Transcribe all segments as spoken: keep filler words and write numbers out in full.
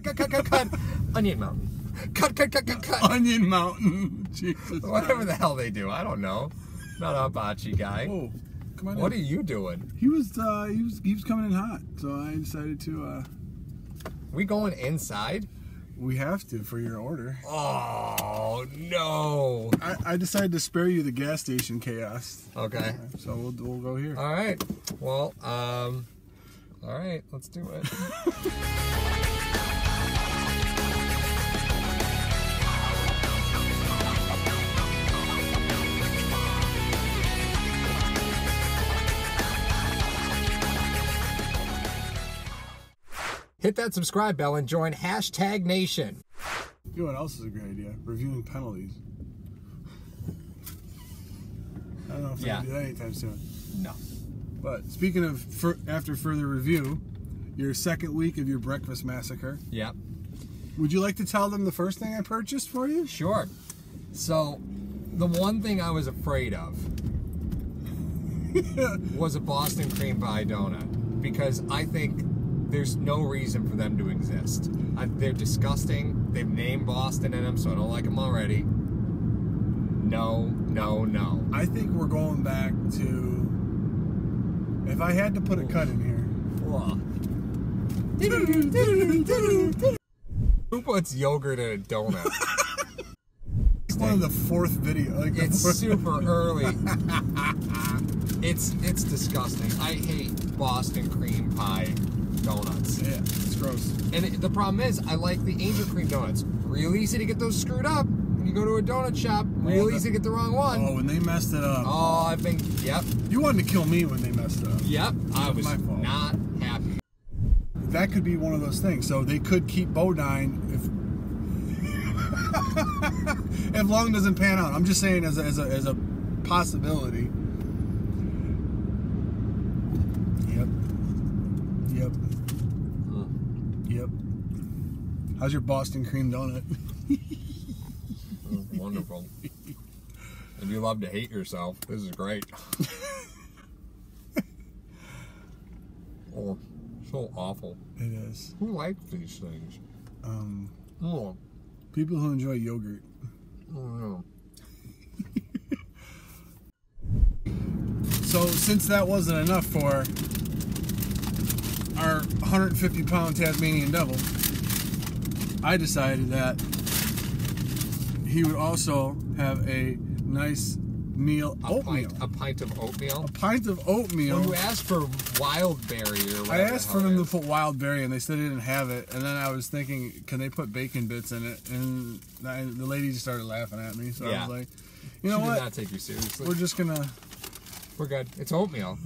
cut, cut, cut, cut, cut. Onion Mountain. Cut, cut, cut, cut, cut. Onion Mountain. Jesus. Whatever God. The hell they do, I don't know. Not a bocce guy. Oh, come on. What in. Are you doing? He was, uh, he was, he was coming in hot, so I decided to. Uh... We going inside? We have to for your order. Oh no! I, I decided to spare you the gas station chaos. Okay. So we'll we'll go here. All right. Well, um, all right. Let's do it. Hit that subscribe bell and join Hashtag Nation. You know what else is a great idea? Reviewing penalties. I don't know if yeah. I can do that anytime soon. No. But speaking of for, after further review, your second week of your breakfast massacre. Yep. Would you like to tell them the first thing I purchased for you? Sure. So, the one thing I was afraid of was a Boston cream pie donut. Because I think there's no reason for them to exist. I, they're disgusting. They've named Boston in them, so I don't like them already. No, no, no. I think we're going back to... If I had to put a cut in here... Who puts yogurt in a donut? It's one of the fourth video. Like the it's fourth super video. Early. it's, it's disgusting. I hate Boston cream pie donuts. Yeah, it's gross. And it, the problem is, I like the angel cream donuts. Real easy to get those screwed up. When you go to a donut shop, real easy to get the wrong one. Oh, when they messed it up. Oh, I think, yep. You wanted to kill me when they messed it up. Yep, I was not happy. That could be one of those things. So they could keep Bodine if if Long doesn't pan out. I'm just saying as a, as a, as a possibility. Yep. Huh. Yep. How's your Boston cream donut? Wonderful. If you love to hate yourself, this is great. Oh, so awful. It is. Who likes these things? Um, oh. People who enjoy yogurt. Oh, no. So, since that wasn't enough for our one hundred fifty pound Tasmanian Devil, I decided that he would also have a nice meal, a oatmeal. Pint, a pint of oatmeal? A pint of oatmeal. Well, you asked for wild berry or whatever. I asked for them to put wild berry and they said they didn't have it, and then I was thinking, can they put bacon bits in it? And I, the lady just started laughing at me, so yeah. I was like, you know she what? Did not take you seriously. We're just gonna... We're good. It's oatmeal.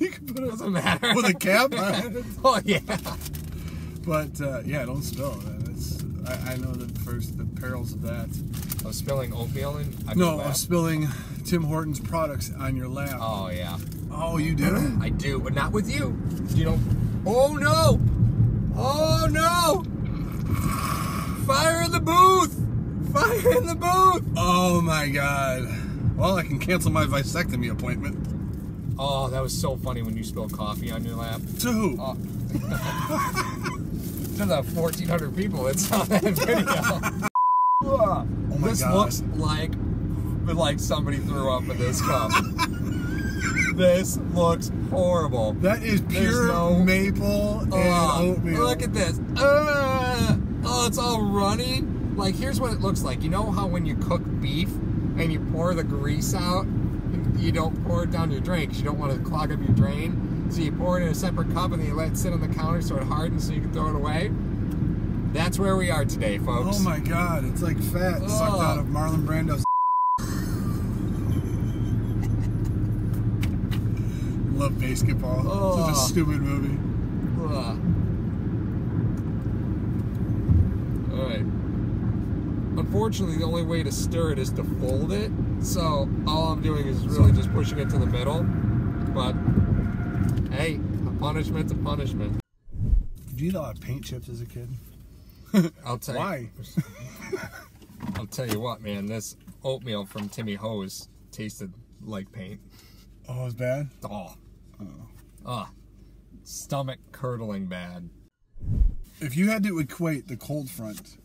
You can put it doesn't matter. With a cap on it. Oh, yeah. But, uh, yeah, don't spill it. It's, I, I know the first the perils of that. Of spilling oatmeal in? No, of spilling Tim Horton's products on your lap. Oh, yeah. Oh, you do? I do, but not with you. You don't... Oh, no! Oh, no! Fire in the booth! Fire in the booth! Oh, my God. Well, I can cancel my vasectomy appointment. Oh, that was so funny when you spilled coffee on your lap. To who? Oh. To the fourteen hundred people that saw that video. Oh my this God. Looks like, like somebody threw up in this cup. This looks horrible. That is pure no, maple and uh, oatmeal. Look at this. Uh, oh, it's all runny. Like, here's what it looks like. You know how when you cook beef and you pour the grease out, you don't pour it down your drain because you don't want to clog up your drain. So you pour it in a separate cup and then you let it sit on the counter so it hardens so you can throw it away. That's where we are today, folks. Oh my God, it's like fat oh. sucked out of Marlon Brando's. Love basketball. Oh. Such a stupid movie. Oh. Alright. Unfortunately, the only way to stir it is to fold it. So, all I'm doing is really just pushing it to the middle, but, hey, a punishment's a punishment. Did you eat a lot of paint chips as a kid? I'll tell Why? you. Why? I'll tell you what, man, this oatmeal from Timmy Ho's tasted like paint. Oh, it was bad? Oh. Oh. Ah. Stomach curdling bad. If you had to equate the cold front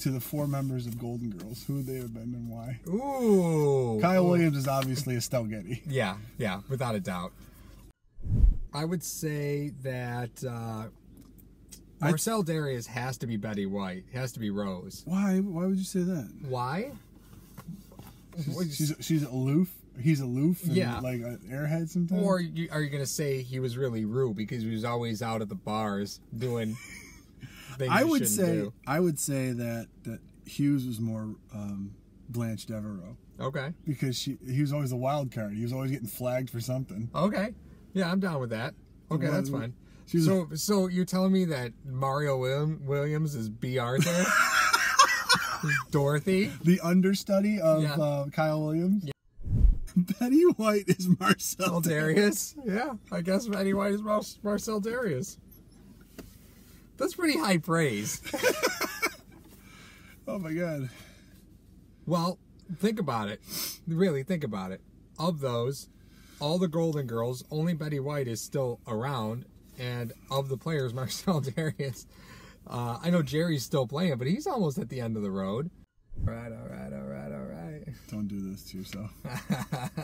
to the four members of Golden Girls, who would they have been and why? Ooh. Kyle Ooh. Williams is obviously Estelle Getty. Yeah, yeah, without a doubt. I would say that uh, Marcel Darius has to be Betty White. Has to be Rose. Why? Why would you say that? Why? She's, she's, she's aloof. He's aloof and yeah. like an airhead sometimes. Or you, are you going to say he was really rude because he was always out at the bars doing things I would say do. I would say that, that Hughes was more um, Blanche Devereaux. Okay. Because she he was always a wild card. He was always getting flagged for something. Okay. Yeah, I'm down with that. Okay, well, that's fine. So a... so you're telling me that Mario William, Williams is B. Arthur? Dorothy? The understudy of yeah. uh, Kyle Williams? Yeah. Betty White is Marcel Darius. Darius. Yeah, I guess Betty White is Mar Marcel Darius. That's pretty high praise. Oh my God. Well, think about it. Really, think about it. Of those, all the Golden Girls, only Betty White is still around, and of the players, Marcel Darius. Uh, I know Jerry's still playing, but he's almost at the end of the road. All right, all right, all right, all right. Don't do this to yourself.